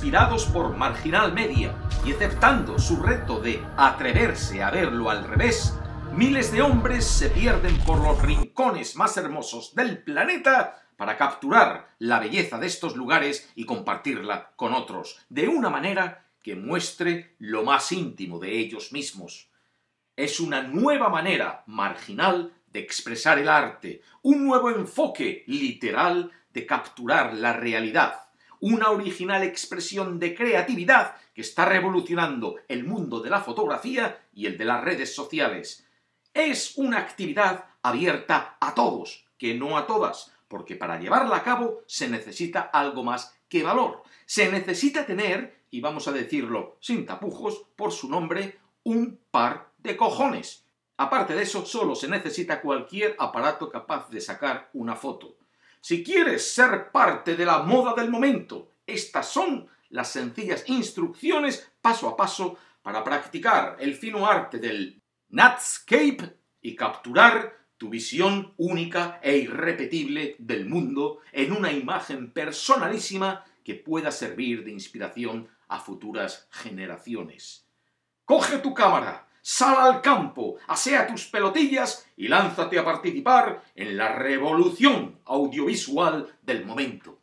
inspirados por Marginal Media y aceptando su reto de atreverse a verlo al revés, miles de hombres se pierden por los rincones más hermosos del planeta para capturar la belleza de estos lugares y compartirla con otros, de una manera que muestre lo más íntimo de ellos mismos. Es una nueva manera marginal de expresar el arte, un nuevo enfoque literal de capturar la realidad, una original expresión de creatividad que está revolucionando el mundo de la fotografía y el de las redes sociales. Es una actividad abierta a todos, que no a todas, porque para llevarla a cabo se necesita algo más que valor. Se necesita tener, y vamos a decirlo sin tapujos, por su nombre, un par de cojones. Aparte de eso, solo se necesita cualquier aparato capaz de sacar una foto. Si quieres ser parte de la moda del momento, estas son las sencillas instrucciones paso a paso para practicar el fino arte del Nutscape y capturar tu visión única e irrepetible del mundo en una imagen personalísima que pueda servir de inspiración a futuras generaciones. Coge tu cámara, sal al campo, asea tus pelotillas y lánzate a participar en la revolución audiovisual del momento.